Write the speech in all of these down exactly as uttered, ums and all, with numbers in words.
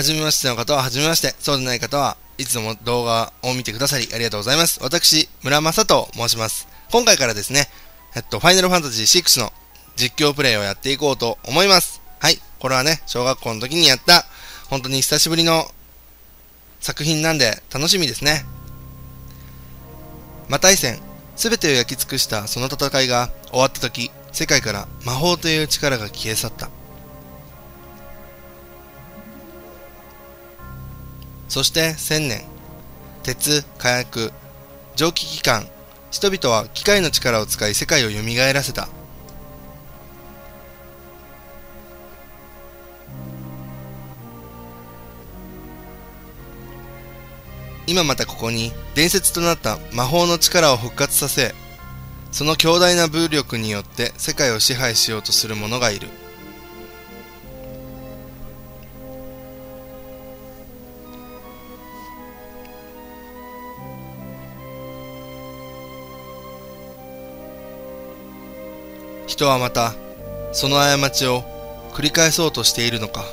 初めましての方は初めまして、そうでない方はいつも動画を見てくださりありがとうございます。私、村正と申します。今回からですね、えっと、Final Fantasy シックスの実況プレイをやっていこうと思います。はい、これはね、小学校の時にやった、本当に久しぶりの作品なんで楽しみですね。魔対戦、すべてを焼き尽くしたその戦いが終わった時、世界から魔法という力が消え去った。そして千年、鉄、火薬、蒸気機関、人々は機械の力を使い世界を蘇らせた。今またここに伝説となった魔法の力を復活させ、その強大な武力によって世界を支配しようとする者がいる。人はまたその過ちを繰り返そうとしているのか。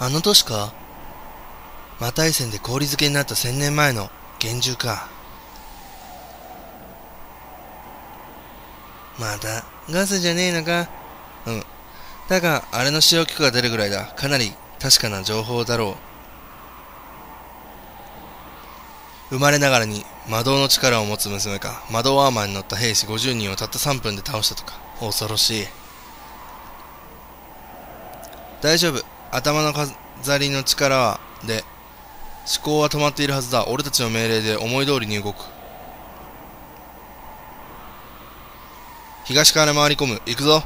あの年か、魔対戦で氷漬けになった千年前の幻獣か。またガスじゃねえのか。うん、だがあれの使用許可が出るぐらいだ。かなり確かな情報だろう。生まれながらに魔導の力を持つ娘か。魔導アーマーに乗った兵士ごじゅうにんをたったさんぷんで倒したとか。恐ろしい。大丈夫、頭の飾りの力で思考は止まっているはずだ。俺たちの命令で思い通りに動く。東から回り込む。行くぞ。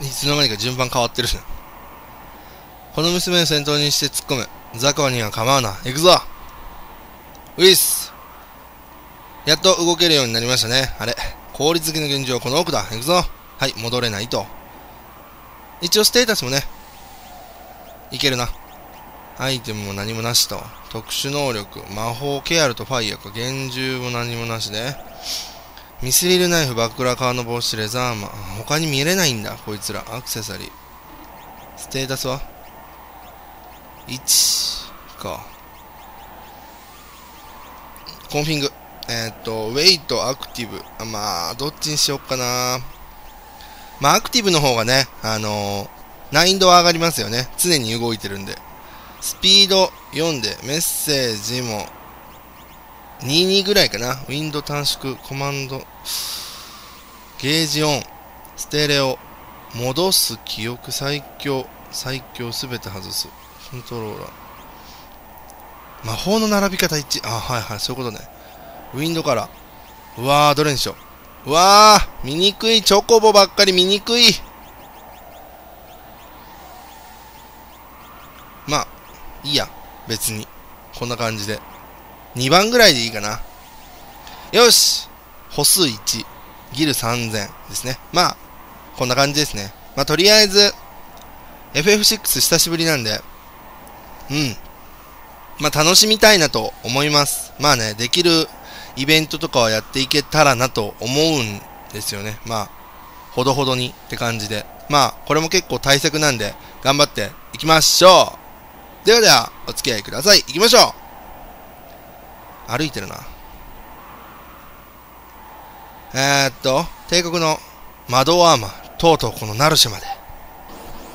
いつの間にか順番変わってるしな。この娘を先頭にして突っ込む。雑魚には構うな。行くぞ。ウィス。やっと動けるようになりましたね。あれ、氷付きの現状はこの奥だ。行くぞ。はい、戻れないと。一応ステータスもね、いけるな。アイテムも何もなしと。特殊能力、魔法、ケアルとファイヤーか。幻獣も何もなしで。ミスリルナイフ、バックラ、革の帽子、レザーマン。他に見れないんだ、こいつら。アクセサリー。ステータスは ?いち か。コンフィング。えー、っと、ウェイト、アクティブ。あ、まあ、どっちにしよっかな。まあ、アクティブの方がね、あのー、難易度は上がりますよね。常に動いてるんで。スピードよんで、メッセージも、にじゅうにぐらいかな。ウィンド短縮、コマンド、ゲージオン、ステレオ、戻す、記憶、最強、最強、すべて外す、コントローラー。魔法の並び方いち。あ、はいはい、そういうことね。ウィンドカラー。うわー、どれにしよう。うわー、見にくい、チョコボばっかり見にくい。まあ、いいや、別に。こんな感じで。にばんぐらいでいいかな。よし、歩数いち、ギルさんぜんですね。まあ、こんな感じですね。まあ、とりあえず、エフエフシックス 久しぶりなんで、うん。まあ、楽しみたいなと思います。まあね、できるイベントとかはやっていけたらなと思うんですよね。まあ、ほどほどにって感じで。まあ、これも結構対策なんで、頑張っていきましょう。ではでは、お付き合いください。行きましょう。歩いてるな。えー、っと、帝国の窓アーマー、とうとうこのナルシェまで。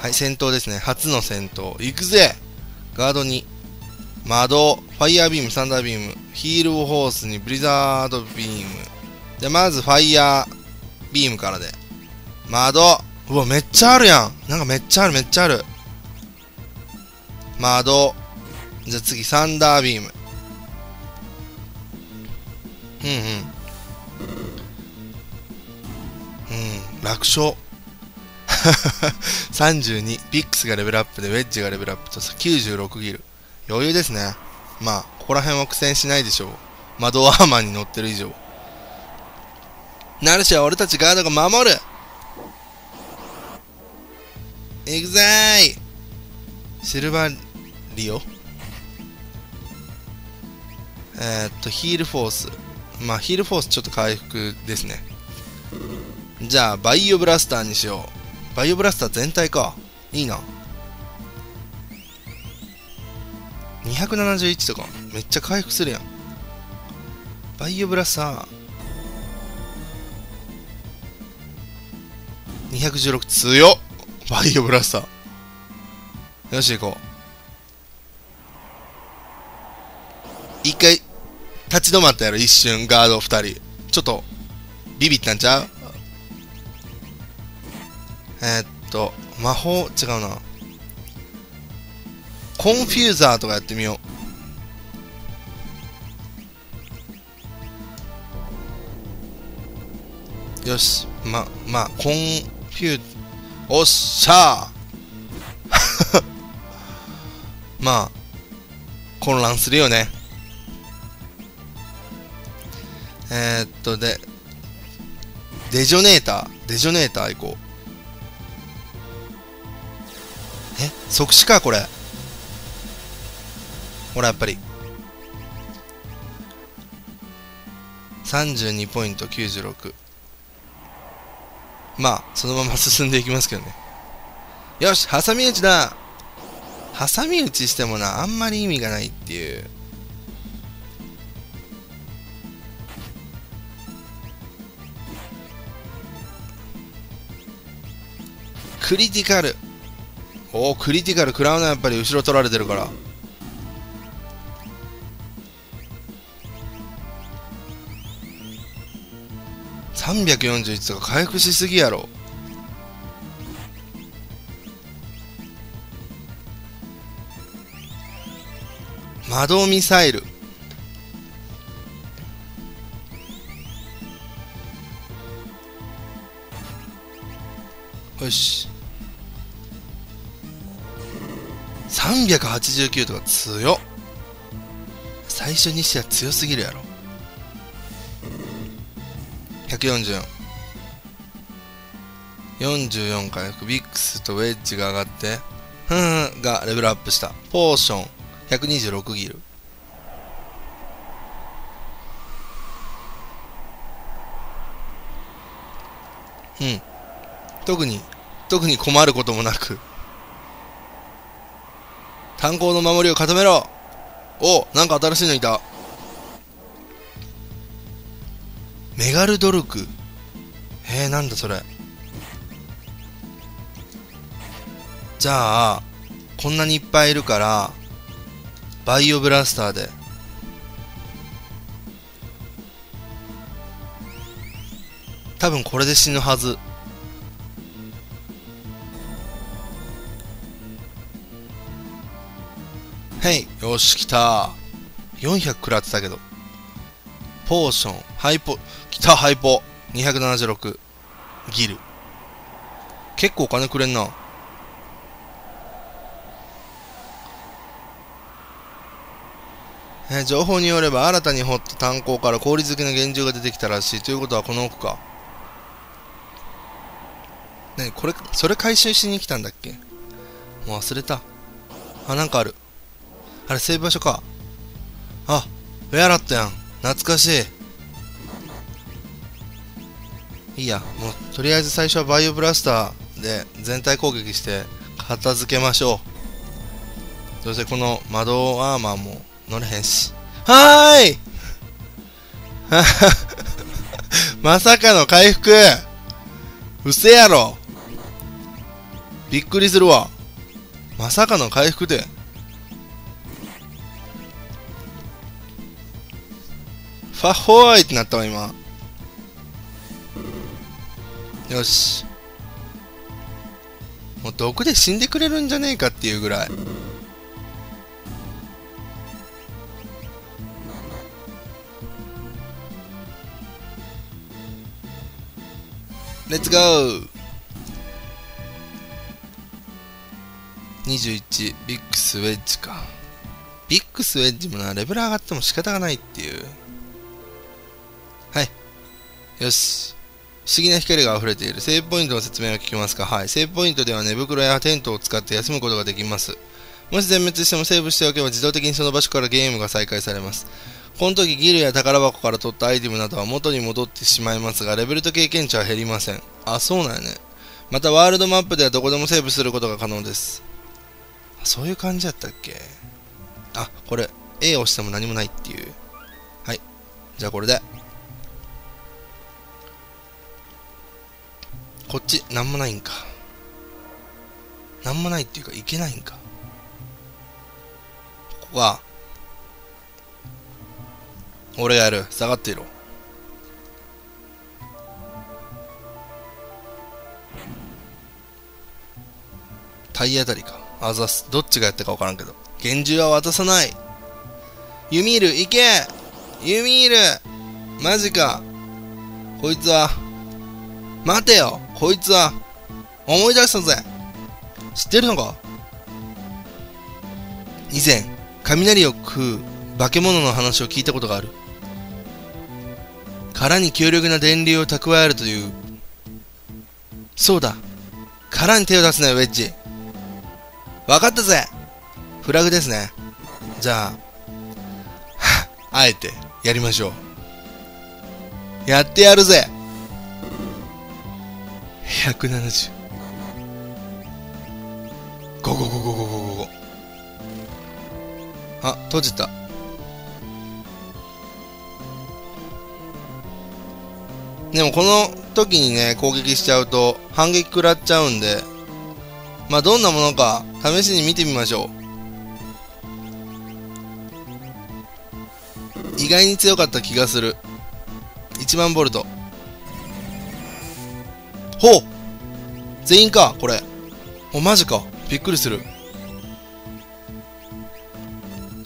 はい、戦闘ですね。初の戦闘。行くぜ！ガードに、窓、ファイヤービーム、サンダービーム、ヒールをホースに、ブリザードビーム。で、まずファイヤービームからで。窓！うわ、めっちゃあるやん！なんかめっちゃある、めっちゃある。窓。じゃあ次、サンダービーム。うんうんうん、楽勝さんじゅうに、ビックスがレベルアップでウェッジがレベルアップときゅうじゅうろくギル、余裕ですね。まあここら辺は苦戦しないでしょう。窓アーマーに乗ってる以上。ナルシは俺たちガードが守る。いくぜーい。シルバーリオ、えー、っとヒールフォース、まあ、ヒールフォースちょっと回復ですね。じゃあ、バイオブラスターにしよう。バイオブラスター全体か。いいな。にひゃくななじゅういちとか。めっちゃ回復するやん。バイオブラスター。にひゃくじゅうろく強っ。バイオブラスター。よし、行こう。一回。立ち止まったやろ、一瞬、ガードふたり。ちょっと、ビビったんちゃう？えー、っと、魔法、違うな。コンフューザーとかやってみよう。よし、ま、まあ、コンフュー、おっしゃーまあ、混乱するよね。えーっと、で、デジョネーター、デジョネーター行こう。え、即死か、これ。ほら、やっぱり。さんじゅうにポイント、きゅうじゅうろく。まあ、そのまま進んでいきますけどね。よし、挟み撃ちだ。挟み撃ちしてもな、あんまり意味がないっていう。クリティカル。おお、クリティカル食らうな、やっぱり後ろ取られてるから。さんびゃくよんじゅういちとか回復しすぎやろ。魔導ミサイル。よし、さんびゃくはちじゅうきゅうとか強っ。最初にしては強すぎるやろ。ひゃくよんじゅうよん、よんじゅうよん回復。ビックスとウェッジが上がってふんふんがレベルアップした。ポーションひゃくにじゅうろくギル。うん。特に、特に困ることもなく。炭鉱の守りを固めろ。お、なんか新しいのいた。メガルドルク。えー、なんだそれ。じゃあ、こんなにいっぱいいるから、バイオブラスターで。多分これで死ぬはず。はい、よし、来た。よんひゃく食らってたけど。ポーション、ハイポ、来た、ハイポ。にひゃくななじゅうろく。ギル。結構お金くれんな。え、情報によれば新たに掘った炭鉱から氷漬けの源流が出てきたらしい。ということはこの奥か。なにこれ、それ回収しに来たんだっけ。もう忘れた。あ、なんかある。あれ、セーブ場所か。あ、ウェアラットやん。懐かしい。いいや、もう、とりあえず最初はバイオブラスターで全体攻撃して片付けましょう。そしてこの窓アーマーも乗れへんし。はーいまさかの回復。うせやろ。びっくりするわ。まさかの回復で。ファホーイってなったわ今。よし、もう毒で死んでくれるんじゃねえかっていうぐらい。レッツゴー。にじゅういち、ビッグスウェッジか。ビッグスウェッジもな、レベル上がっても仕方がないっていう。よし。不思議な光が溢れている。セーブポイントの説明が聞きますか。はい。セーブポイントでは寝袋やテントを使って休むことができます。もし全滅してもセーブしておけば自動的にその場所からゲームが再開されます。この時ギルや宝箱から取ったアイテムなどは元に戻ってしまいますが、レベルと経験値は減りません。あ、そうなんやね。またワールドマップではどこでもセーブすることが可能です。そういう感じだったっけ。あ、これ A を押しても何もないっていう。はい。じゃあこれで。こっち、なんもないんか。なんもないっていうか、いけないんか。ここは、俺がやる。下がっていろ。体当たりか。あざす。どっちがやったかわからんけど。厳重は渡さない。ユミール、行け！ユミール！マジか。こいつは、待てよ、こいつは思い出したぜ。知ってるのか。以前雷を食う化け物の話を聞いたことがある。殻に強力な電流を蓄えるという。そうだ、殻に手を出すなよウェッジ。分かったぜ。フラグですね。じゃああえてやりましょう。やってやるぜ。ひゃくななじゅう。ゴゴゴゴゴゴゴゴ。あ、閉じた。でもこの時にね、攻撃しちゃうと反撃食らっちゃうんで、まあどんなものか試しに見てみましょう。意外に強かった気がする。いちまんボルト。ほう、全員かこれ。お、マジか。びっくりする。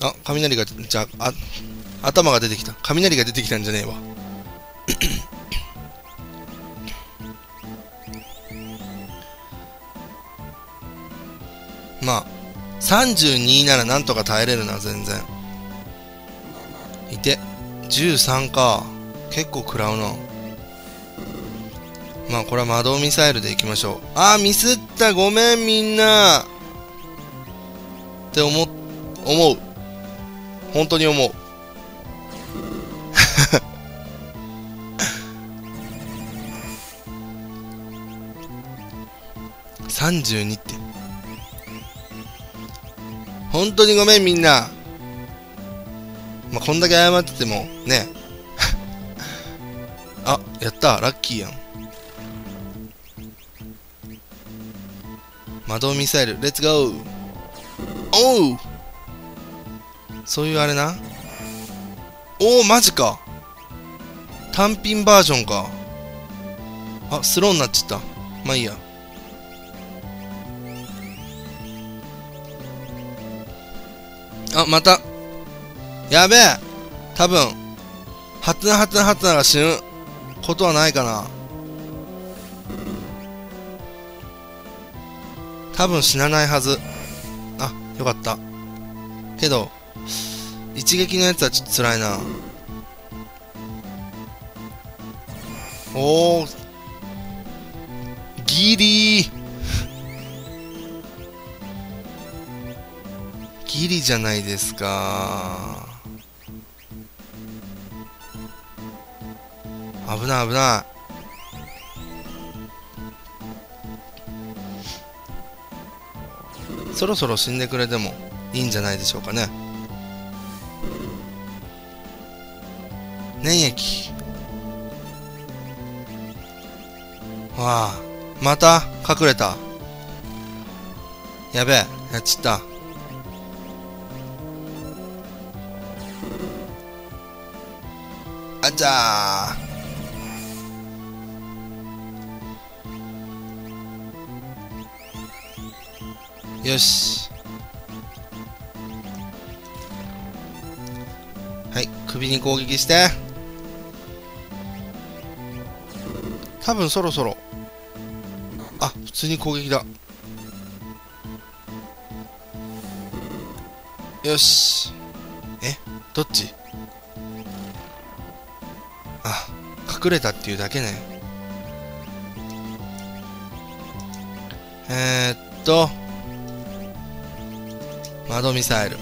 あ、雷が、じゃあ、あ、頭が出てきた。雷が出てきたんじゃねえわまあさんじゅうにならなんとか耐えれるな、全然。いてじゅうさんか。結構食らうな。まあこれは魔導ミサイルでいきましょう。あー、ミスった。ごめんみんなって思う。思う本当に思うさんじゅうにって本当にごめんみんな、まあ、こんだけ謝っててもねあ、やった、ラッキーやん。魔導ミサイルレッツゴー。おう、そういうあれな。おお、マジか、単品バージョンか。あ、スローになっちゃった。まあいいや。あ、またやべえ、多分ハテナハテナハテナが死ぬことはないかな。多分死なないはず。あ、よかったけど一撃のやつはちょっと辛いな。おー、ギリーギリじゃないですか。危ない危ない。そろそろ死んでくれてもいいんじゃないでしょうかね。粘液。わあ、また隠れた。やべえ、やっちった。あちゃー、よし。はい、首に攻撃して。多分そろそろ、あ、普通に攻撃だ。よし。え、どっち？あ、隠れたっていうだけね。えー、っと窓ミサイル、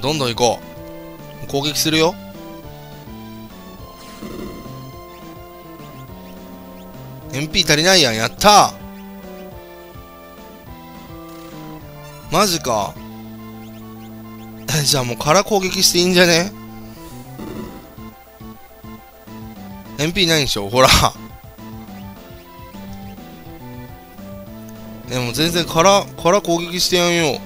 どんどん行こう。攻撃するよ。エムピー 足りないやん。やったー、マジかじゃあもう空攻撃していいんじゃね？ エムピー ないんでしょ、ほらでも全然空、空攻撃してやんよ。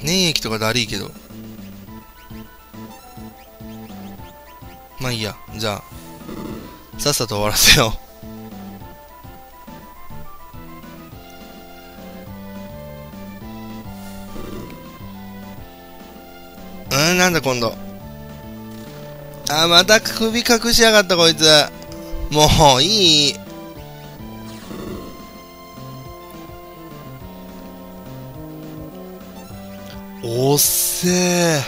粘液とかだりいけど、まあいいや。じゃあさっさと終わらせよううん、なんだ今度。あー、また首隠しやがったこいつ。もういい。おっせえ。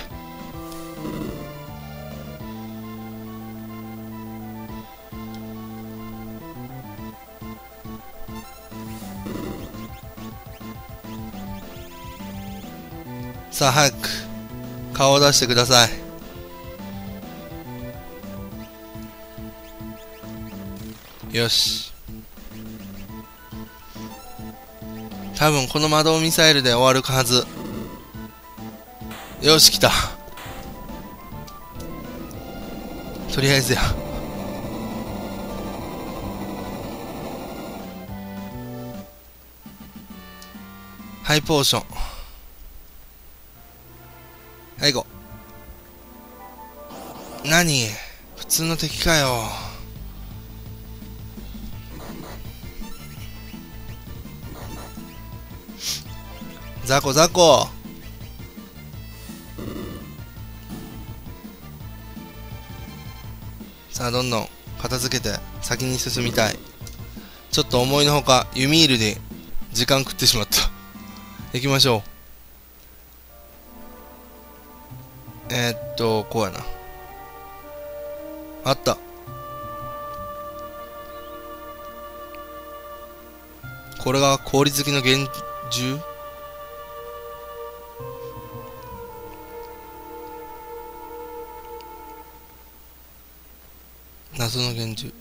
さあ早く顔を出してください。よし、多分この魔導ミサイルで終わるはず。よし、来た。とりあえずや。ハイポーション。はい、行こう。何？普通の敵かよ。ザコザコ。さあどんどん片付けて先に進みたい。ちょっと思いのほかユミールで時間食ってしまった行きましょう。えー、っとこうやな。あった、これが氷好きの幻獣。謎の幻獣。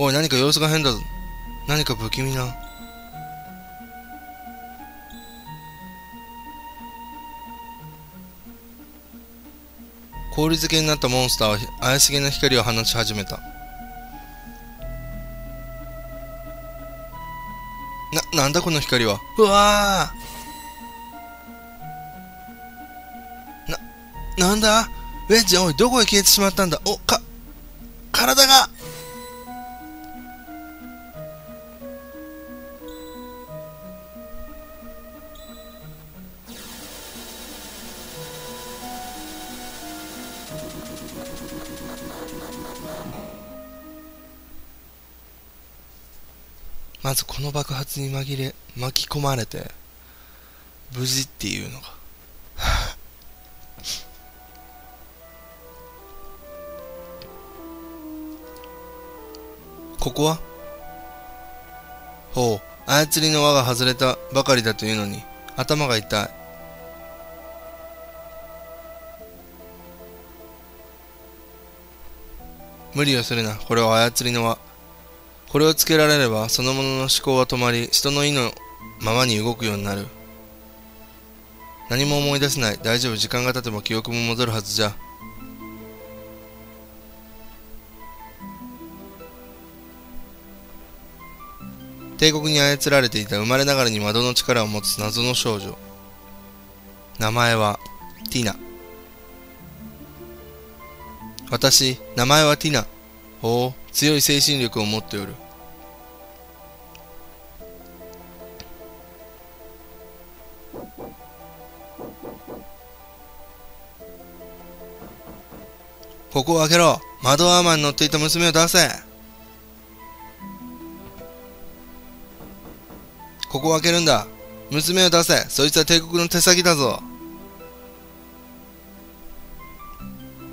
おい、何か様子が変だぞ。何か不気味な。氷漬けになったモンスターは怪しげな光を放ち始めた。な、なんだこの光は。うわー、な、なんだウェッジ、おい、どこへ消えてしまったんだ。お、か、体がまずこの爆発に紛れ巻き込まれて無事っていうのがここはほう、操りの輪が外れたばかりだというのに頭が痛い。無理をするな、これは操りの輪。これをつけられればそのものの思考は止まり、人の意のままに動くようになる。何も思い出せない。大丈夫、時間が経てば記憶も戻るはずじゃ。帝国に操られていた生まれながらに窓の力を持つ謎の少女、名前はティナ。私、名前はティナ。おお、強い精神力を持っておる。ここを開けろ。窓アーマーに乗っていた娘を出せ。ここを開けるんだ。娘を出せ。そいつは帝国の手先だぞ。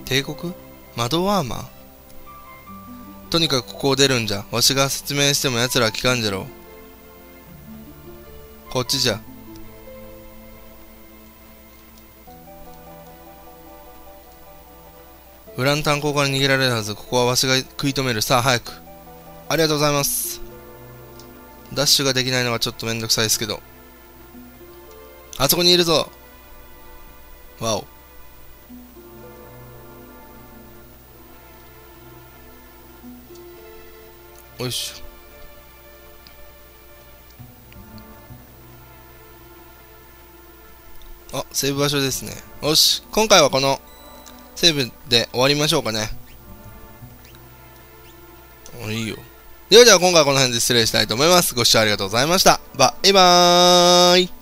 帝国？窓アーマー？とにかくここを出るんじゃ。わしが説明しても奴らは聞かんじゃろう。こっちじゃ。裏の炭鉱から逃げられるはず。ここはわしが食い止める。さあ早く。ありがとうございます。ダッシュができないのはちょっとめんどくさいですけど。あそこにいるぞ。わお、よいしょ。あ、セーブ場所ですね。よし、今回はこのセーブで終わりましょうかね。お、いいよ。ではでは今回はこの辺で失礼したいと思います。ご視聴ありがとうございました。バイバーイ。